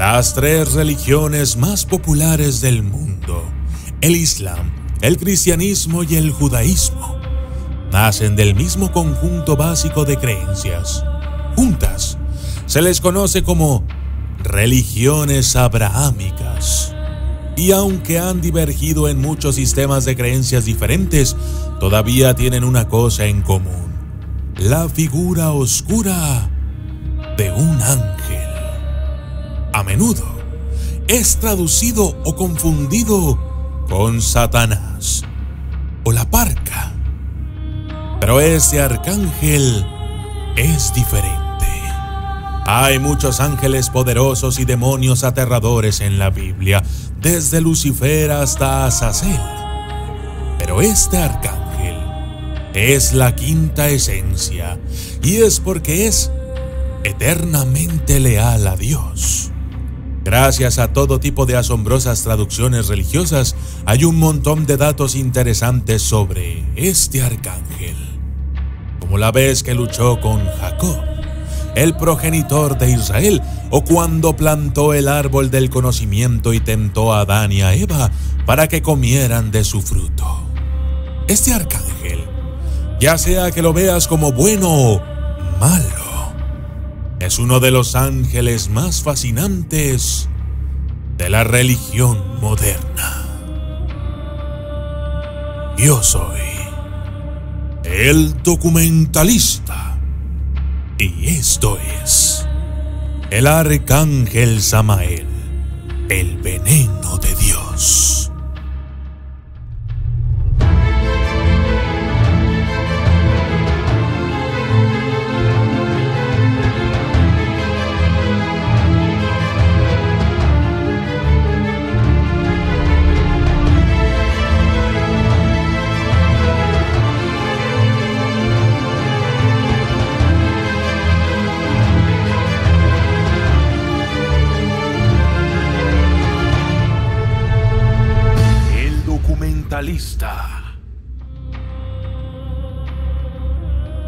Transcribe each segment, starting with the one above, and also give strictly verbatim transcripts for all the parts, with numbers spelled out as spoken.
Las tres religiones más populares del mundo, el Islam, el cristianismo y el judaísmo, nacen del mismo conjunto básico de creencias. Juntas, se les conoce como religiones abrahámicas. Y aunque han divergido en muchos sistemas de creencias diferentes, todavía tienen una cosa en común: la figura oscura de un ángel. A menudo es traducido o confundido con Satanás o la parca, pero este arcángel es diferente. Hay muchos ángeles poderosos y demonios aterradores en la Biblia, desde Lucifer hasta Azazel, pero este arcángel es la quinta esencia, y es porque es eternamente leal a Dios. Gracias a todo tipo de asombrosas traducciones religiosas, hay un montón de datos interesantes sobre este arcángel, como la vez que luchó con Jacob, el progenitor de Israel, o cuando plantó el árbol del conocimiento y tentó a Adán y a Eva para que comieran de su fruto. Este arcángel, ya sea que lo veas como bueno o malo, es uno de los ángeles más fascinantes de la religión moderna. Yo soy el documentalista, y esto es el arcángel Samael, el veneno de Dios.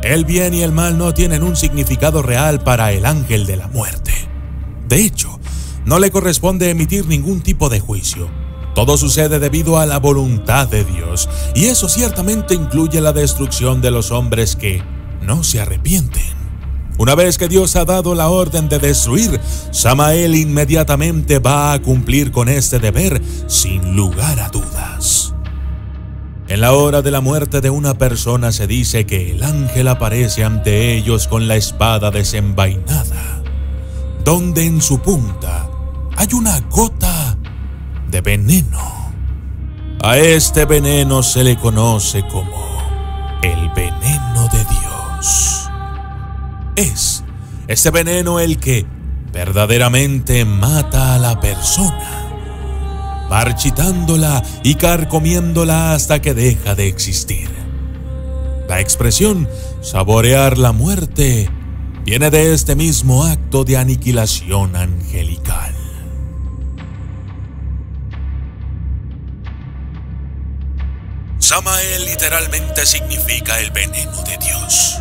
El bien y el mal no tienen un significado real para el ángel de la muerte. De hecho, no le corresponde emitir ningún tipo de juicio. Todo sucede debido a la voluntad de Dios, y eso ciertamente incluye la destrucción de los hombres que no se arrepienten. Una vez que Dios ha dado la orden de destruir, Samael inmediatamente va a cumplir con este deber sin lugar a dudas. En la hora de la muerte de una persona se dice que el ángel aparece ante ellos con la espada desenvainada, donde en su punta hay una gota de veneno. A este veneno se le conoce como el veneno de Dios. Es este veneno el que verdaderamente mata a la persona, marchitándola y carcomiéndola hasta que deja de existir. La expresión saborear la muerte viene de este mismo acto de aniquilación angelical. Samael literalmente significa el veneno de Dios.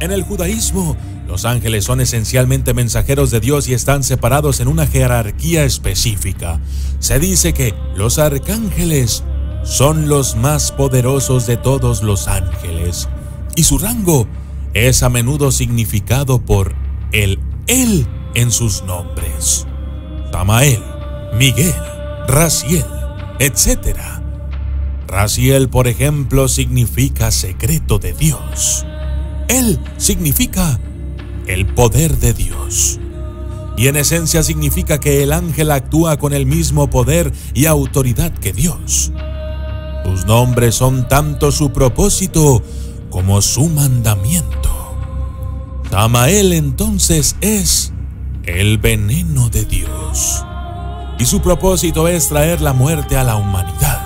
En el judaísmo, los ángeles son esencialmente mensajeros de Dios y están separados en una jerarquía específica. Se dice que los arcángeles son los más poderosos de todos los ángeles, y su rango es a menudo significado por el él en sus nombres: Samael, Miguel, Raziel, etcétera. Raziel, por ejemplo, significa secreto de Dios. Él significa el poder de Dios, y en esencia significa que el ángel actúa con el mismo poder y autoridad que Dios. Sus nombres son tanto su propósito como su mandamiento. Samael entonces es el veneno de Dios, y su propósito es traer la muerte a la humanidad.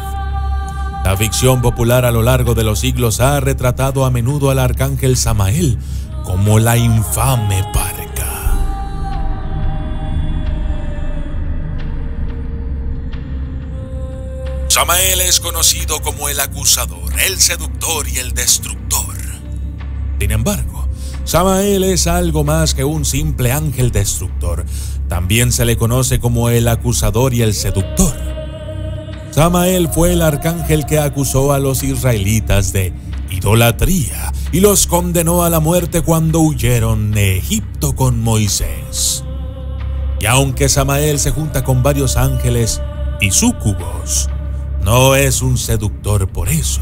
La ficción popular a lo largo de los siglos ha retratado a menudo al arcángel Samael como la infame parca. Samael es conocido como el acusador, el seductor y el destructor. Sin embargo, Samael es algo más que un simple ángel destructor. También se le conoce como el acusador y el seductor. Samael fue el arcángel que acusó a los israelitas de idolatría y los condenó a la muerte cuando huyeron de Egipto con Moisés. Y aunque Samael se junta con varios ángeles y súcubos, no es un seductor por eso.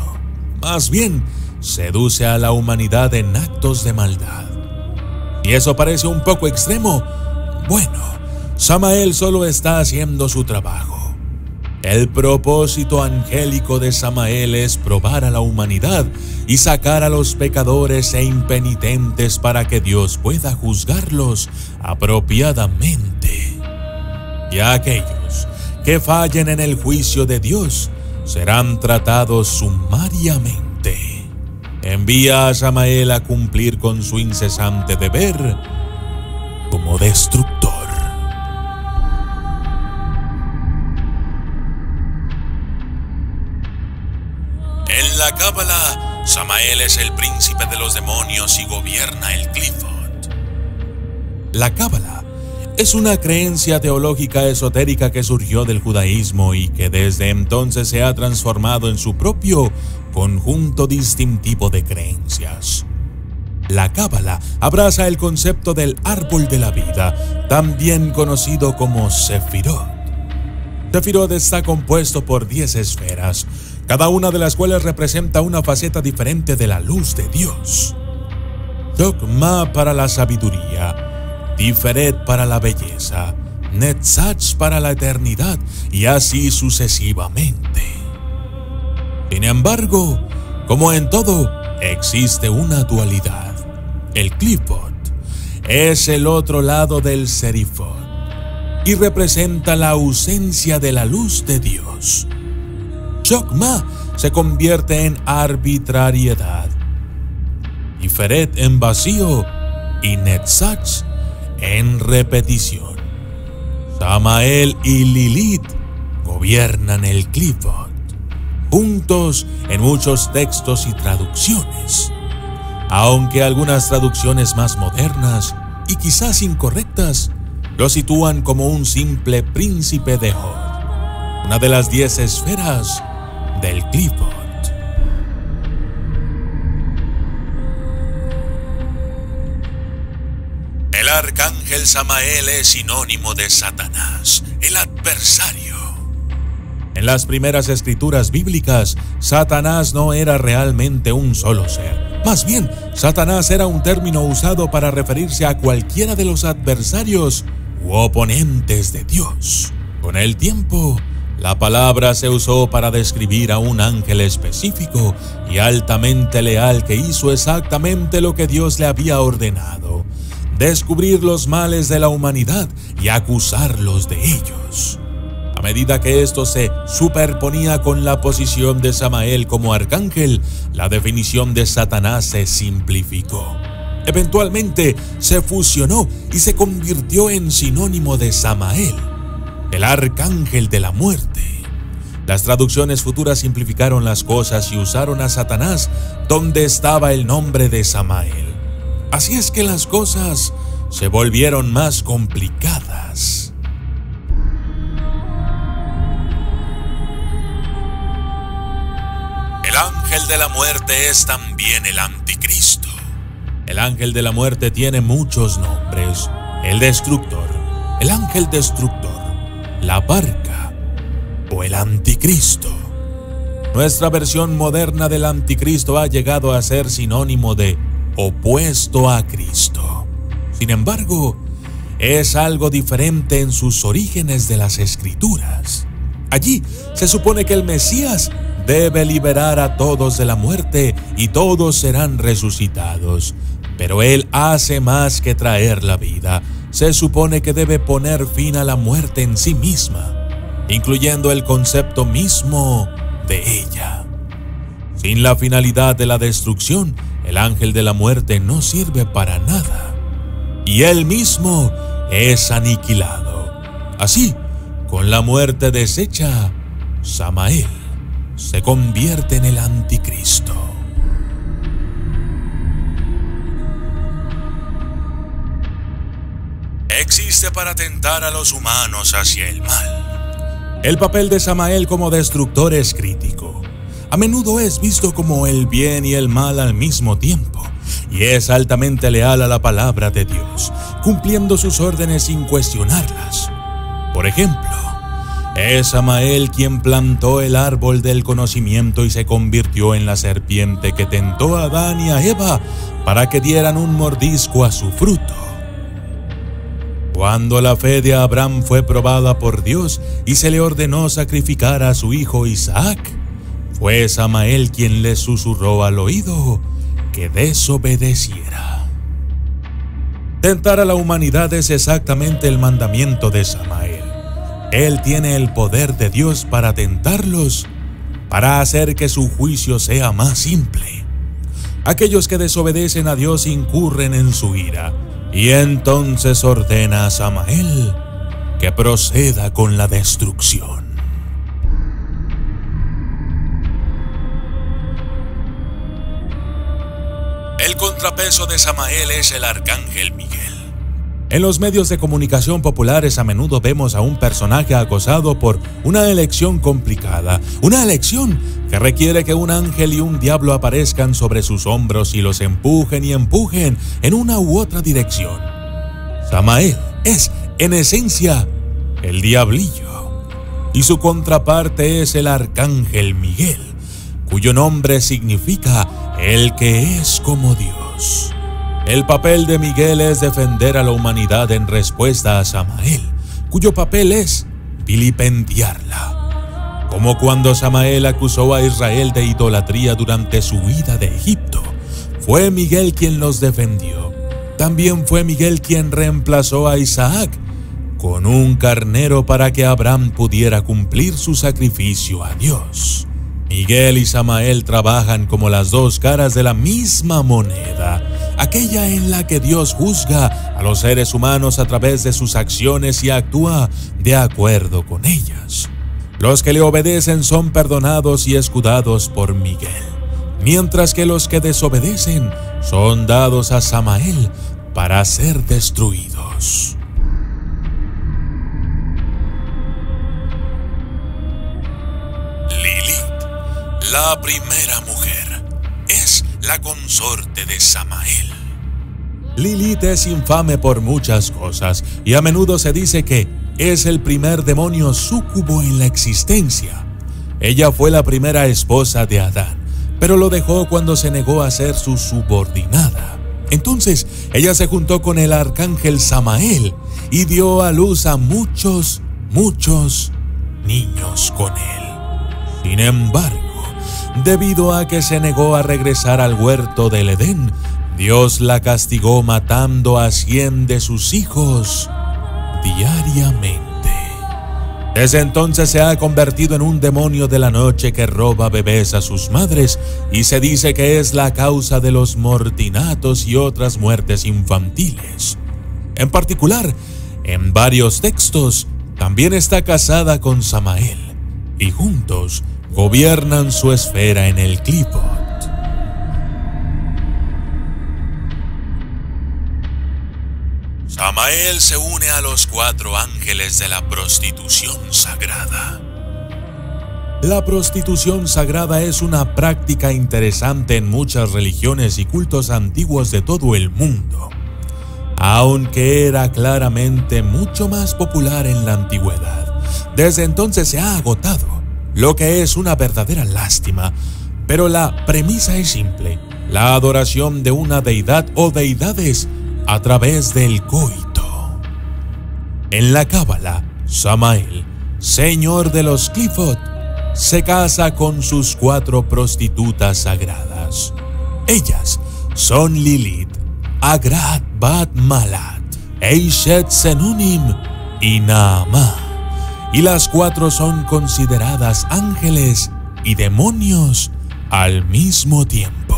Más bien, seduce a la humanidad en actos de maldad. Y eso parece un poco extremo. Bueno, Samael solo está haciendo su trabajo. El propósito angélico de Samael es probar a la humanidad y sacar a los pecadores e impenitentes para que Dios pueda juzgarlos apropiadamente. Y aquellos que fallen en el juicio de Dios serán tratados sumariamente. Envía a Samael a cumplir con su incesante deber como destructor. En la Cábala, Samael es el príncipe de los demonios y gobierna el Clifot. La Cábala es una creencia teológica esotérica que surgió del judaísmo y que desde entonces se ha transformado en su propio conjunto distintivo de creencias. La Cábala abraza el concepto del árbol de la vida, también conocido como Sefirot. Sefirot está compuesto por diez esferas, cada una de las cuales representa una faceta diferente de la luz de Dios. Dogma para la sabiduría, Tiferet para la belleza, Netzach para la eternidad, y así sucesivamente. Sin embargo, como en todo, existe una dualidad. El Clifot es el otro lado del Serifot y representa la ausencia de la luz de Dios. Chokma se convierte en arbitrariedad, Tiferet en vacío y Netzach en repetición. Samael y Lilith gobiernan el Clifot, juntos en muchos textos y traducciones. Aunque algunas traducciones más modernas y quizás incorrectas lo sitúan como un simple príncipe de Hod, una de las diez esferas del Clifot. El arcángel Samael es sinónimo de Satanás, el adversario. En las primeras escrituras bíblicas, Satanás no era realmente un solo ser. Más bien, Satanás era un término usado para referirse a cualquiera de los adversarios u oponentes de Dios. Con el tiempo, la palabra se usó para describir a un ángel específico y altamente leal que hizo exactamente lo que Dios le había ordenado: descubrir los males de la humanidad y acusarlos de ellos. A medida que esto se superponía con la posición de Samael como arcángel, la definición de Satanás se simplificó. Eventualmente se fusionó y se convirtió en sinónimo de Samael, el arcángel de la muerte. Las traducciones futuras simplificaron las cosas y usaron a Satanás donde estaba el nombre de Samael. Así es que las cosas se volvieron más complicadas. El ángel de la muerte es también el anticristo. El ángel de la muerte tiene muchos nombres: el destructor, el ángel destructor, la barca o el anticristo. Nuestra versión moderna del anticristo ha llegado a ser sinónimo de opuesto a Cristo. Sin embargo, es algo diferente en sus orígenes de las escrituras. Allí se supone que el Mesías debe liberar a todos de la muerte y todos serán resucitados. Pero él hace más que traer la vida. Se supone que debe poner fin a la muerte en sí misma, incluyendo el concepto mismo de ella. Sin la finalidad de la destrucción, el ángel de la muerte no sirve para nada, y él mismo es aniquilado. Así, con la muerte deshecha, Samael se convierte en el anticristo. existe para tentar a los humanos hacia el mal. El papel de Samael como destructor es crítico. A menudo es visto como el bien y el mal al mismo tiempo, y es altamente leal a la palabra de Dios, cumpliendo sus órdenes sin cuestionarlas. Por ejemplo, es Samael quien plantó el árbol del conocimiento y se convirtió en la serpiente que tentó a Adán y a Eva para que dieran un mordisco a su fruto. Cuando la fe de Abraham fue probada por Dios y se le ordenó sacrificar a su hijo Isaac, fue Samael quien le susurró al oído que desobedeciera. Tentar a la humanidad es exactamente el mandamiento de Samael. Él tiene el poder de Dios para tentarlos, para hacer que su juicio sea más simple. Aquellos que desobedecen a Dios incurren en su ira, y entonces ordena a Samael que proceda con la destrucción. El contrapeso de Samael es el arcángel Miguel. En los medios de comunicación populares a menudo vemos a un personaje acosado por una elección complicada, una elección que requiere que un ángel y un diablo aparezcan sobre sus hombros y los empujen y empujen en una u otra dirección. Samael es, en esencia, el diablillo, y su contraparte es el arcángel Miguel, cuyo nombre significa el que es como Dios. El papel de Miguel es defender a la humanidad en respuesta a Samael, cuyo papel es vilipendiarla. Como cuando Samael acusó a Israel de idolatría durante su huida de Egipto, fue Miguel quien los defendió. También fue Miguel quien reemplazó a Isaac con un carnero para que Abraham pudiera cumplir su sacrificio a Dios. Miguel y Samael trabajan como las dos caras de la misma moneda, aquella en la que Dios juzga a los seres humanos a través de sus acciones y actúa de acuerdo con ellas. Los que le obedecen son perdonados y escudados por Miguel, mientras que los que desobedecen son dados a Samael para ser destruidos. La primera mujer es la consorte de Samael. Lilith es infame por muchas cosas y a menudo se dice que es el primer demonio súcubo en la existencia. Ella fue la primera esposa de Adán, pero lo dejó cuando se negó a ser su subordinada. Entonces ella se juntó con el arcángel Samael y dio a luz a muchos, muchos niños con él. Sin embargo, debido a que se negó a regresar al huerto del Edén, Dios la castigó matando a cien de sus hijos diariamente. Desde entonces se ha convertido en un demonio de la noche que roba bebés a sus madres y se dice que es la causa de los mortinatos y otras muertes infantiles. En particular, en varios textos, también está casada con Samael y juntos gobiernan su esfera en el Clipot. Samael se une a los cuatro ángeles de la prostitución sagrada. La prostitución sagrada es una práctica interesante en muchas religiones y cultos antiguos de todo el mundo, aunque era claramente mucho más popular en la antigüedad. Desde entonces se ha agotado, lo que es una verdadera lástima, pero la premisa es simple: la adoración de una deidad o deidades a través del coito. En la cábala, Samael, señor de los Clipot, se casa con sus cuatro prostitutas sagradas. Ellas son Lilith, Agrat Bat Malat, Eishet Senunim y Naamá. Y las cuatro son consideradas ángeles y demonios al mismo tiempo.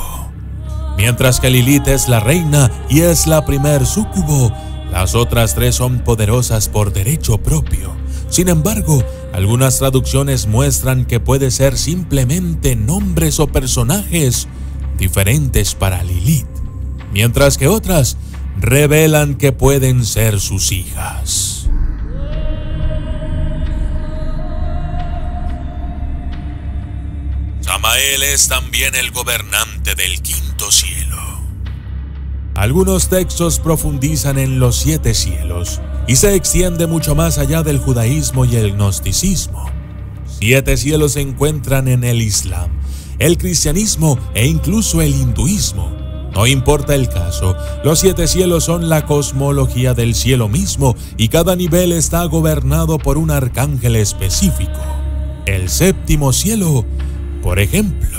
Mientras que Lilith es la reina y es la primer súcubo, las otras tres son poderosas por derecho propio. Sin embargo, algunas traducciones muestran que puede ser simplemente nombres o personajes diferentes para Lilith, mientras que otras revelan que pueden ser sus hijas. Samael es también el gobernante del quinto cielo. Algunos textos profundizan en los siete cielos y se extiende mucho más allá del judaísmo y el gnosticismo. Siete cielos se encuentran en el Islam, el cristianismo e incluso el hinduismo. No importa el caso, los siete cielos son la cosmología del cielo mismo y cada nivel está gobernado por un arcángel específico. El séptimo cielo, por ejemplo,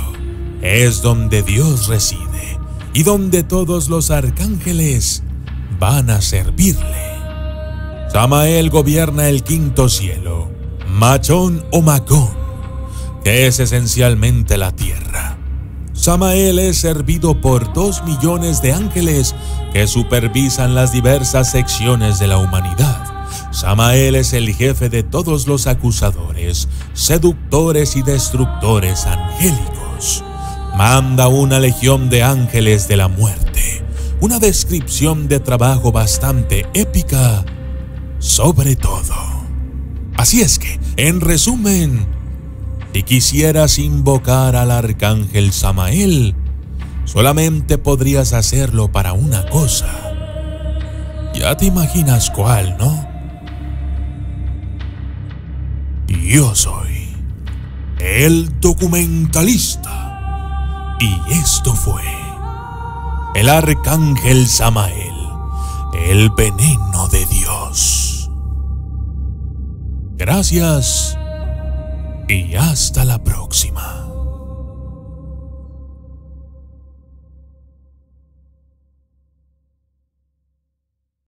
es donde Dios reside y donde todos los arcángeles van a servirle. Samael gobierna el quinto cielo, Machón o Macón, que es esencialmente la tierra. Samael es servido por dos millones de ángeles que supervisan las diversas secciones de la humanidad. Samael es el jefe de todos los acusadores, seductores y destructores angélicos. Manda una legión de ángeles de la muerte, una descripción de trabajo bastante épica sobre todo. Así es que, en resumen, si quisieras invocar al arcángel Samael, solamente podrías hacerlo para una cosa. Ya te imaginas cuál, ¿no? Yo soy el documentalista. Y esto fue el arcángel Samael, el veneno de Dios. Gracias y hasta la próxima.